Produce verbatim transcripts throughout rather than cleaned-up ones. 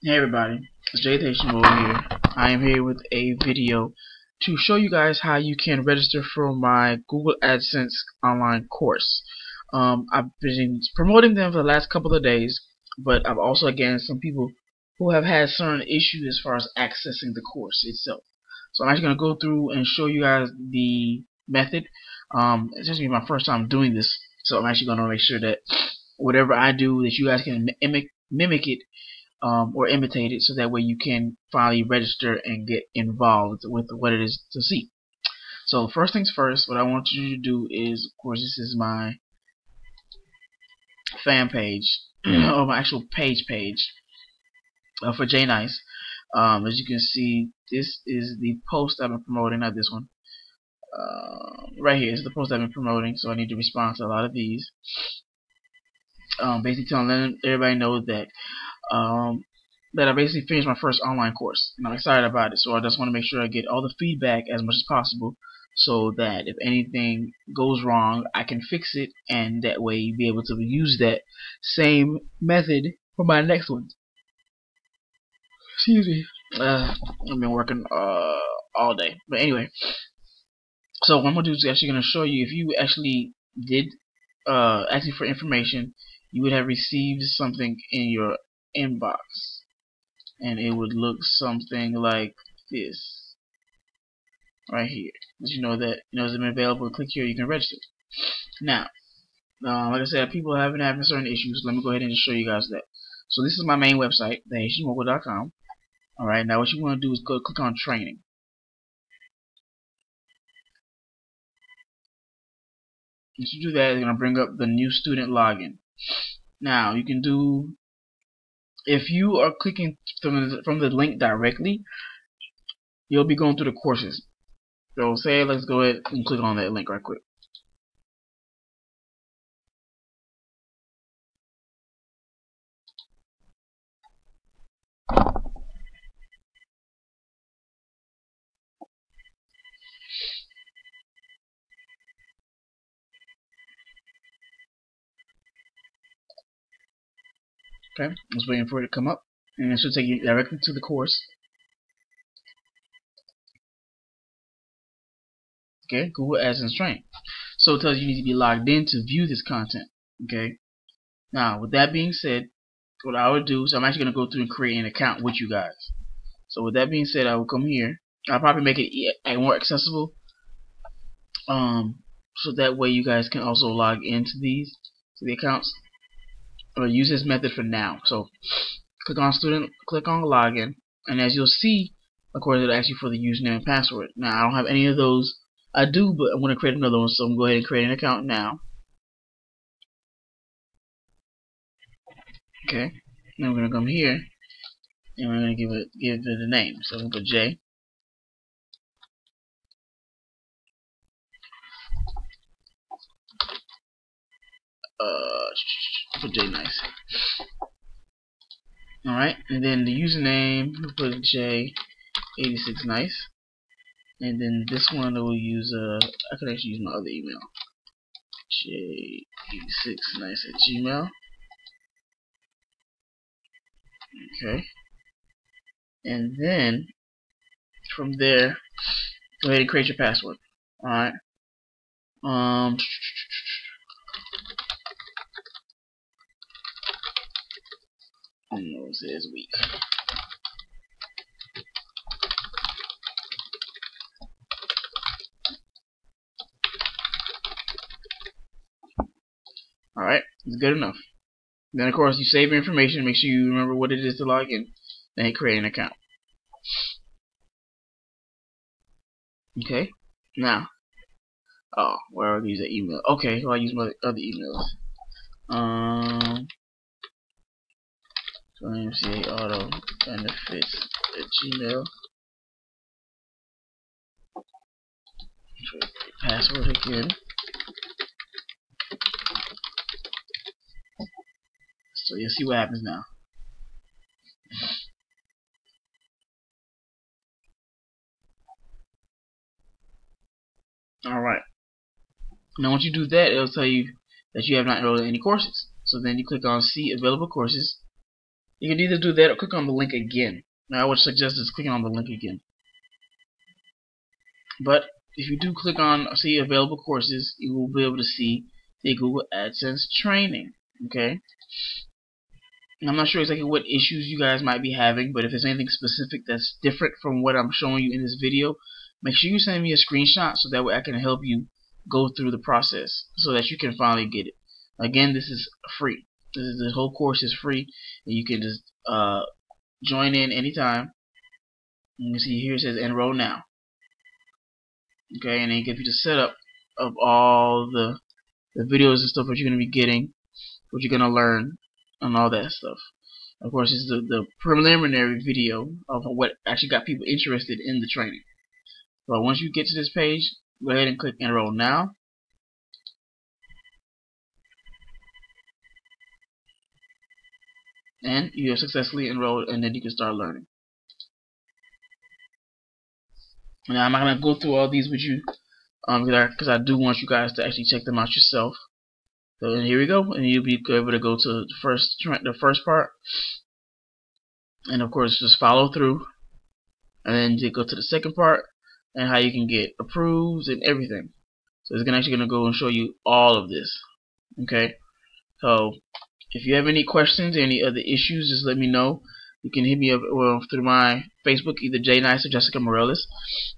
Hey everybody, it's Jay the Haitian Mogul here. I am here with a video to show you guys how you can register for my Google AdSense online course. Um, I've been promoting them for the last couple of days, but I've also again some people who have had certain issues as far as accessing the course itself. So I'm actually going to go through and show you guys the method. Um, it's just going to be my first time doing this, so I'm actually going to make sure that whatever I do that you guys can mimic, mimic it. Um, or imitate it, so that way you can finally register and get involved with what it is to see. So first things first, what I want you to do is, of course, this is my fan page or my actual page page uh, for Jay Nice. Um, as you can see, this is the post I've been promoting, not this one. Uh, right here is the post I've been promoting, so I need to respond to a lot of these. Um, basically telling everybody know that um, that I basically finished my first online course, and I'm excited about it, so I just want to make sure I get all the feedback as much as possible, so that if anything goes wrong I can fix it, and that way you'll be able to use that same method for my next one. Excuse me, uh, I've been working uh, all day, but anyway, so what I'm going to do is actually going to show you, if you actually did uh, asking for information, you would have received something in your inbox, and it would look something like this right here. As you know that you know it's been available, click here, you can register. Now, uh, like I said, people have been having certain issues. Let me go ahead and just show you guys that. So this is my main website, the haitian mogul dot com. All right, now what you want to do is go click on training. Once you do that, it's going to bring up the new student login. Now you can do, if you are clicking from the, from the link directly, you'll be going through the courses. So say, let's go ahead and click on that link right quick. Okay, I was waiting for it to come up, and it should take you directly to the course. Okay, Google AdSense training. So it tells you you need to be logged in to view this content. Okay. Now, with that being said, what I would do is I'm actually going to go through and create an account with you guys. So with that being said, I will come here. I'll probably make it more accessible, um, so that way you guys can also log into these to the accounts. I'm gonna use this method for now. So click on student, click on login, and as you'll see, of course, it'll ask you for the username and password. Now I don't have any of those. I do, but I'm gonna create another one, so I'm gonna go ahead and create an account now. Okay. Now we're gonna come here and we're gonna give it give it the name. So I'm gonna put J. Uh for Jay Nice. Alright, and then the username, we'll put J eighty-six nice. And then this one I will use, uh I could actually use my other email. J eighty-six nice at gmail. Okay. And then from there, go ahead and create your password. Alright. Um Almost this week. Alright, it's good enough. Then, of course, you save your information, make sure you remember what it is to log in, then you create an account. Okay, now, oh, where are these emails? Okay, so I use my other emails. Um. So M C A auto benefits at Gmail. Password again. So you'll see what happens now. Alright. Now once you do that, it'll tell you that you have not enrolled in any courses. So then you click on see available courses. You can either do that or click on the link again. Now I would suggest is clicking on the link again. But if you do click on see available courses, you will be able to see the Google AdSense training. Okay. And I'm not sure exactly what issues you guys might be having, but if there's anything specific that's different from what I'm showing you in this video, make sure you send me a screenshot so that way I can help you go through the process so that you can finally get it. Again, this is free. This is, the whole course is free, and you can just uh, join in anytime. You can see here it says enroll now. Okay, and they give you the setup of all the, the videos and stuff that you're going to be getting, what you're going to learn, and all that stuff. Of course, this is the, the preliminary video of what actually got people interested in the training. But once you get to this page, go ahead and click enroll now. And you have successfully enrolled, and then you can start learning. Now I'm not going to go through all these with you um, because I, I do want you guys to actually check them out yourself. So and here we go, and you'll be able to go to the first the first part, and of course just follow through, and then you go to the second part and how you can get approved and everything. So it's actually going to go and show you all of this. Okay, so if you have any questions or any other issues, just let me know. You can hit me up well, through my Facebook, either Jay Nice or Jessica Morales.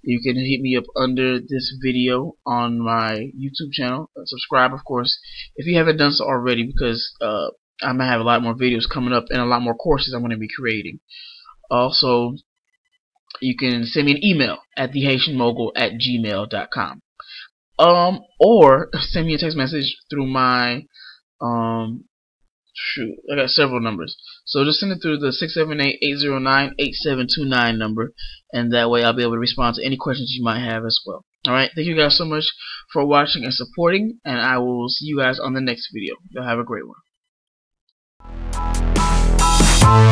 You can hit me up under this video on my YouTube channel. Uh, subscribe, of course, if you haven't done so already, because uh, I'm going to have a lot more videos coming up and a lot more courses I'm going to be creating. Also, you can send me an email at the haitian mogul at gmail dot com. Um, or send me a text message through my... Um, Shoot, I got several numbers. So just send it through the six seven eight, eight zero nine, eight seven two nine number, and that way I'll be able to respond to any questions you might have as well. Alright, thank you guys so much for watching and supporting, and I will see you guys on the next video. Y'all have a great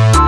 one.